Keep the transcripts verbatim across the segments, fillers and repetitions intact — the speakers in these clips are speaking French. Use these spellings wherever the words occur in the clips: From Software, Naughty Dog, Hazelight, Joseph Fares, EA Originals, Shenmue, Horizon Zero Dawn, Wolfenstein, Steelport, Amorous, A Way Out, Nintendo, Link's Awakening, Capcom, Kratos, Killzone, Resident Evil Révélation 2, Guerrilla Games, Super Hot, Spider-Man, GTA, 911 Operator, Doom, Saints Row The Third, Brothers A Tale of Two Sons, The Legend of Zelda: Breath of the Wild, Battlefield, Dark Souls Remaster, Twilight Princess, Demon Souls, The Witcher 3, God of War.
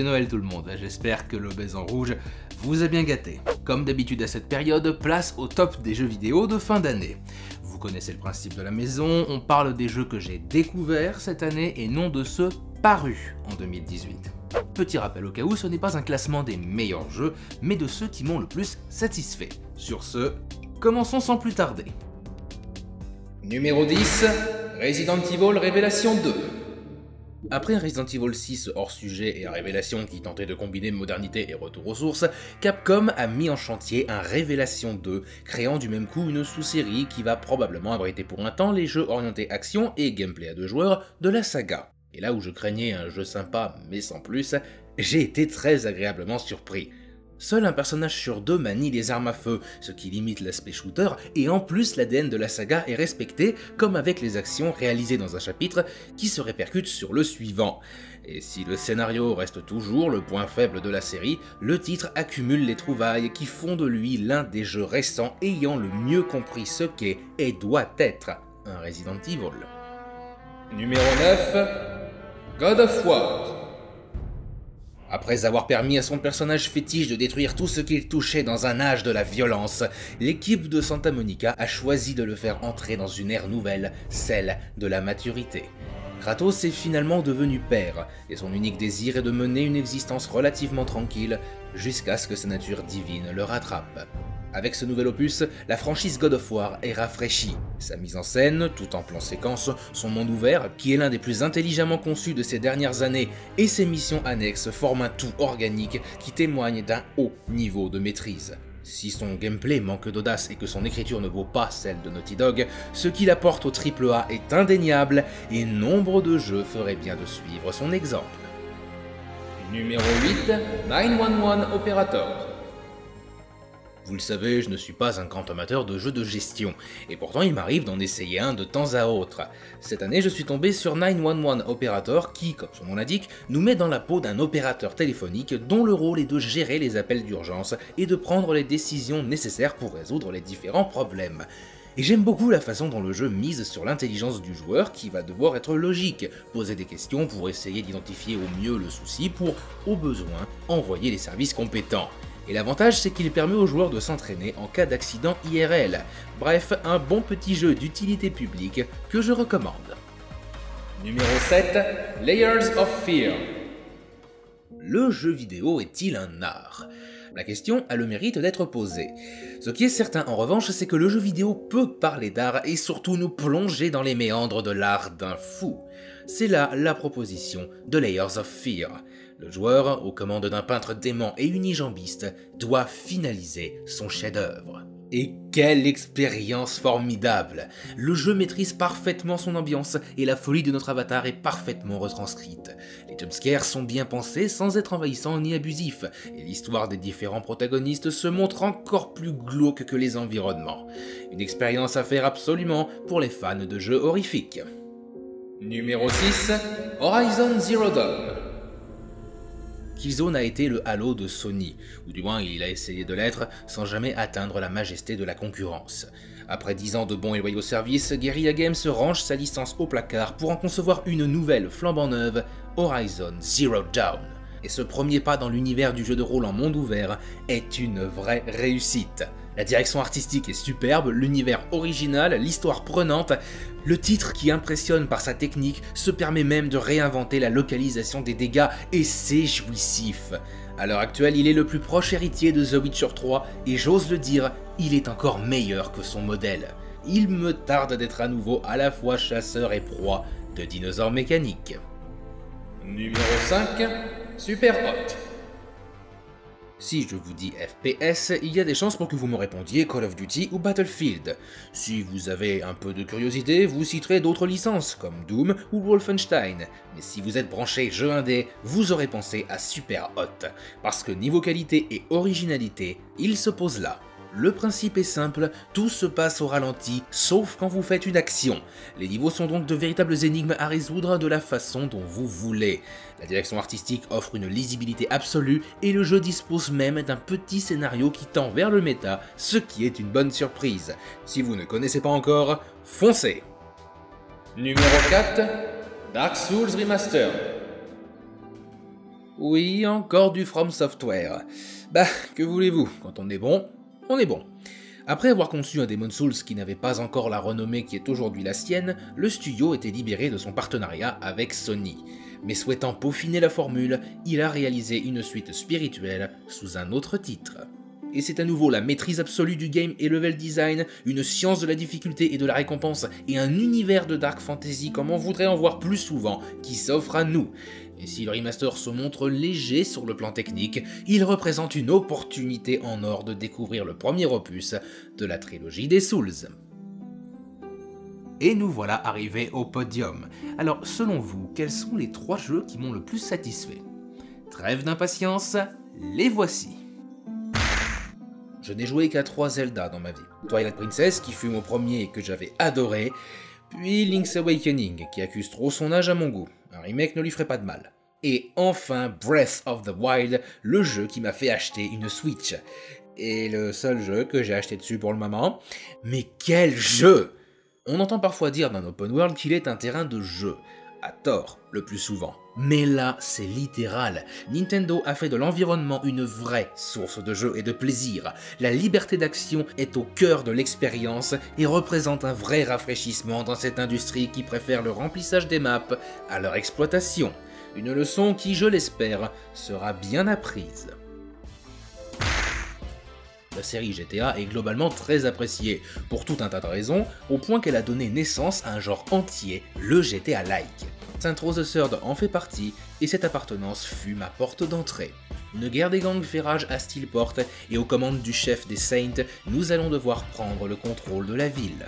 joyeux Noël tout le monde, j'espère que le baiser rouge vous a bien gâté. Comme d'habitude à cette période, place au top des jeux vidéo de fin d'année. Vous connaissez le principe de la maison, on parle des jeux que j'ai découverts cette année et non de ceux parus en deux mille dix-huit. Petit rappel au cas où, ce n'est pas un classement des meilleurs jeux, mais de ceux qui m'ont le plus satisfait. Sur ce, commençons sans plus tarder. Numéro dix, Resident Evil Révélation deux. Après Resident Evil six hors sujet et Révélation qui tentait de combiner modernité et retour aux sources, Capcom a mis en chantier un Révélation deux, créant du même coup une sous-série qui va probablement abriter pour un temps les jeux orientés action et gameplay à deux joueurs de la saga. Et là où je craignais un jeu sympa mais sans plus, j'ai été très agréablement surpris. Seul un personnage sur deux manie les armes à feu, ce qui limite l'aspect shooter, et en plus l'A D N de la saga est respecté, comme avec les actions réalisées dans un chapitre qui se répercutent sur le suivant. Et si le scénario reste toujours le point faible de la série, le titre accumule les trouvailles qui font de lui l'un des jeux récents ayant le mieux compris ce qu'est et doit être un Resident Evil. Numéro neuf, God of War. Après avoir permis à son personnage fétiche de détruire tout ce qu'il touchait dans un âge de la violence, l'équipe de Santa Monica a choisi de le faire entrer dans une ère nouvelle, celle de la maturité. Kratos est finalement devenu père, et son unique désir est de mener une existence relativement tranquille jusqu'à ce que sa nature divine le rattrape. Avec ce nouvel opus, la franchise God of War est rafraîchie. Sa mise en scène, tout en plan séquence, son monde ouvert, qui est l'un des plus intelligemment conçus de ces dernières années, et ses missions annexes forment un tout organique qui témoigne d'un haut niveau de maîtrise. Si son gameplay manque d'audace et que son écriture ne vaut pas celle de Naughty Dog, ce qu'il apporte au triple A est indéniable, et nombre de jeux feraient bien de suivre son exemple. Numéro huit, neuf un un Operator. Vous le savez, je ne suis pas un grand amateur de jeux de gestion, et pourtant il m'arrive d'en essayer un de temps à autre. Cette année, je suis tombé sur neuf un un Operator qui, comme son nom l'indique, nous met dans la peau d'un opérateur téléphonique dont le rôle est de gérer les appels d'urgence et de prendre les décisions nécessaires pour résoudre les différents problèmes. Et j'aime beaucoup la façon dont le jeu mise sur l'intelligence du joueur qui va devoir être logique, poser des questions pour essayer d'identifier au mieux le souci pour, au besoin, envoyer les services compétents. Et l'avantage, c'est qu'il permet aux joueurs de s'entraîner en cas d'accident I R L. Bref, un bon petit jeu d'utilité publique que je recommande. Numéro sept, Layers of Fear. Le jeu vidéo est-il un art ? La question a le mérite d'être posée. Ce qui est certain en revanche, c'est que le jeu vidéo peut parler d'art et surtout nous plonger dans les méandres de l'art d'un fou. C'est là la proposition de Layers of Fear. Le joueur, aux commandes d'un peintre dément et unijambiste, doit finaliser son chef-d'œuvre. Et quelle expérience formidable! Le jeu maîtrise parfaitement son ambiance et la folie de notre avatar est parfaitement retranscrite. Les jumpscares sont bien pensés sans être envahissants ni abusifs, et l'histoire des différents protagonistes se montre encore plus glauque que les environnements. Une expérience à faire absolument pour les fans de jeux horrifiques. Numéro six, Horizon Zero Dawn. Killzone a été le Halo de Sony, ou du moins il a essayé de l'être sans jamais atteindre la majesté de la concurrence. Après dix ans de bons et loyaux services, Guerrilla Games range sa licence au placard pour en concevoir une nouvelle flambant neuve, Horizon Zero Dawn. Et ce premier pas dans l'univers du jeu de rôle en monde ouvert est une vraie réussite. La direction artistique est superbe, l'univers original, l'histoire prenante, le titre qui impressionne par sa technique se permet même de réinventer la localisation des dégâts et c'est jouissif. À l'heure actuelle, il est le plus proche héritier de The Witcher trois et j'ose le dire, il est encore meilleur que son modèle. Il me tarde d'être à nouveau à la fois chasseur et proie de dinosaures mécaniques. Numéro cinq, Super Hot. Si je vous dis F P S, il y a des chances pour que vous me répondiez Call of Duty ou Battlefield. Si vous avez un peu de curiosité, vous citerez d'autres licences comme Doom ou Wolfenstein. Mais si vous êtes branché jeu indé, vous aurez pensé à Super Hot. Parce que niveau qualité et originalité, il se pose là. Le principe est simple, tout se passe au ralenti, sauf quand vous faites une action. Les niveaux sont donc de véritables énigmes à résoudre de la façon dont vous voulez. La direction artistique offre une lisibilité absolue et le jeu dispose même d'un petit scénario qui tend vers le méta, ce qui est une bonne surprise. Si vous ne connaissez pas encore, foncez! Numéro quatre, Dark Souls Remaster. Oui, encore du From Software. Bah, que voulez-vous, quand on est bon, on est bon. Après avoir conçu un Demon Souls qui n'avait pas encore la renommée qui est aujourd'hui la sienne, le studio était libéré de son partenariat avec Sony. Mais souhaitant peaufiner la formule, il a réalisé une suite spirituelle sous un autre titre. Et c'est à nouveau la maîtrise absolue du game et level design, une science de la difficulté et de la récompense, et un univers de dark fantasy comme on voudrait en voir plus souvent, qui s'offre à nous. Et si le remaster se montre léger sur le plan technique, il représente une opportunité en or de découvrir le premier opus de la trilogie des Souls. Et nous voilà arrivés au podium. Alors selon vous, quels sont les trois jeux qui m'ont le plus satisfait? Trêve d'impatience, les voici. Je n'ai joué qu'à trois Zelda dans ma vie. Twilight Princess, qui fut mon premier et que j'avais adoré, puis Link's Awakening, qui accuse trop son âge à mon goût. Un remake ne lui ferait pas de mal. Et enfin Breath of the Wild, le jeu qui m'a fait acheter une Switch. Et le seul jeu que j'ai acheté dessus pour le moment. Mais quel jeu! On entend parfois dire d'un open world qu'il est un terrain de jeu. À tort, le plus souvent. Mais là, c'est littéral. Nintendo a fait de l'environnement une vraie source de jeu et de plaisir. La liberté d'action est au cœur de l'expérience et représente un vrai rafraîchissement dans cette industrie qui préfère le remplissage des maps à leur exploitation. Une leçon qui, je l'espère, sera bien apprise. La série G T A est globalement très appréciée, pour tout un tas de raisons, au point qu'elle a donné naissance à un genre entier, le G T A-like. Saints Row trois en fait partie, et cette appartenance fut ma porte d'entrée. Une guerre des gangs fait rage à Steelport, et aux commandes du chef des Saints, nous allons devoir prendre le contrôle de la ville.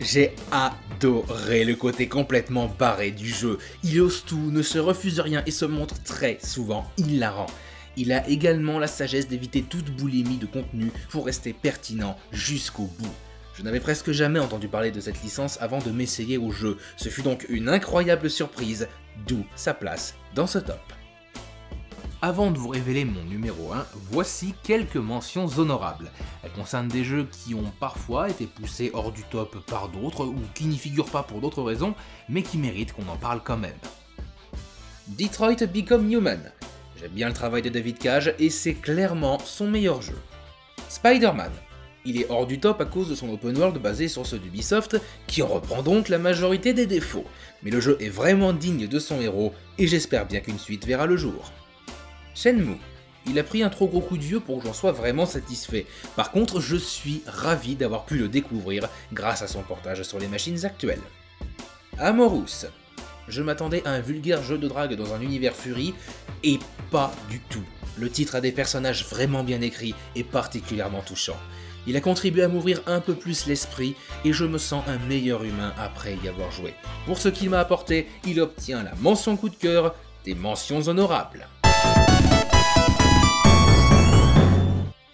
J'ai adoré le côté complètement barré du jeu, il ose tout, ne se refuse rien et se montre très souvent hilarant. Il a également la sagesse d'éviter toute boulimie de contenu pour rester pertinent jusqu'au bout. Je n'avais presque jamais entendu parler de cette licence avant de m'essayer au jeu, ce fut donc une incroyable surprise, d'où sa place dans ce top. Avant de vous révéler mon numéro un, voici quelques mentions honorables. Elles concernent des jeux qui ont parfois été poussés hors du top par d'autres ou qui n'y figurent pas pour d'autres raisons, mais qui méritent qu'on en parle quand même. Detroit Become Human. J'aime bien le travail de David Cage et c'est clairement son meilleur jeu. Spider-Man. Il est hors du top à cause de son open world basé sur ceux d'Ubisoft, qui en reprend donc la majorité des défauts. Mais le jeu est vraiment digne de son héros et j'espère bien qu'une suite verra le jour. Shenmue. Il a pris un trop gros coup de vieux pour que j'en sois vraiment satisfait. Par contre, je suis ravi d'avoir pu le découvrir grâce à son portage sur les machines actuelles. Amorous. Je m'attendais à un vulgaire jeu de drague dans un univers furry, et pas du tout. Le titre a des personnages vraiment bien écrits et particulièrement touchants. Il a contribué à m'ouvrir un peu plus l'esprit, et je me sens un meilleur humain après y avoir joué. Pour ce qu'il m'a apporté, il obtient la mention coup de cœur des mentions honorables.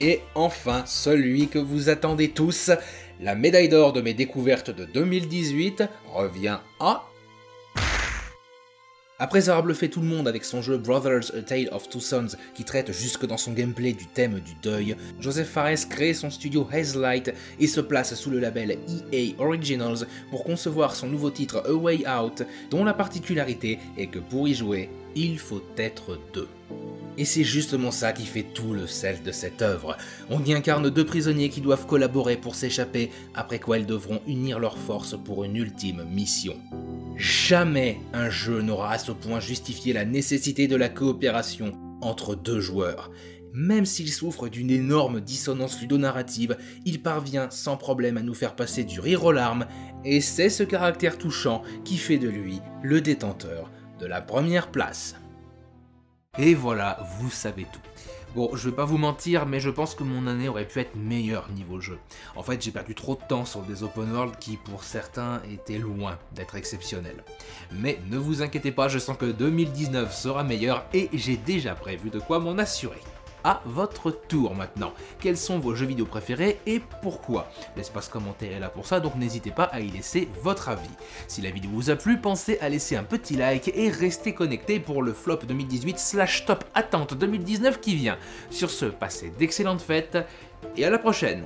Et enfin, celui que vous attendez tous, la médaille d'or de mes découvertes de deux mille dix-huit revient à... Après avoir bluffé tout le monde avec son jeu Brothers A Tale of Two Sons qui traite jusque dans son gameplay du thème du deuil, Joseph Fares crée son studio Hazelight et se place sous le label E A Originals pour concevoir son nouveau titre A Way Out, dont la particularité est que pour y jouer, il faut être deux. Et c'est justement ça qui fait tout le sel de cette œuvre. On y incarne deux prisonniers qui doivent collaborer pour s'échapper, après quoi ils devront unir leurs forces pour une ultime mission. Jamais un jeu n'aura à ce point justifié la nécessité de la coopération entre deux joueurs. Même s'il souffre d'une énorme dissonance ludonarrative, il parvient sans problème à nous faire passer du rire aux larmes, et c'est ce caractère touchant qui fait de lui le détenteur de la première place. Et voilà, vous savez tout. Bon, je vais pas vous mentir, mais je pense que mon année aurait pu être meilleure niveau jeu. En fait, j'ai perdu trop de temps sur des open world qui, pour certains, étaient loin d'être exceptionnels. Mais ne vous inquiétez pas, je sens que deux mille dix-neuf sera meilleur et j'ai déjà prévu de quoi m'en assurer. À votre tour maintenant, quels sont vos jeux vidéo préférés et pourquoi? L'espace commentaire est là pour ça, donc n'hésitez pas à y laisser votre avis. Si la vidéo vous a plu, pensez à laisser un petit like et restez connectés pour le flop deux mille dix-huit slash top attente deux mille dix-neuf qui vient. Sur ce, passez d'excellentes fêtes et à la prochaine!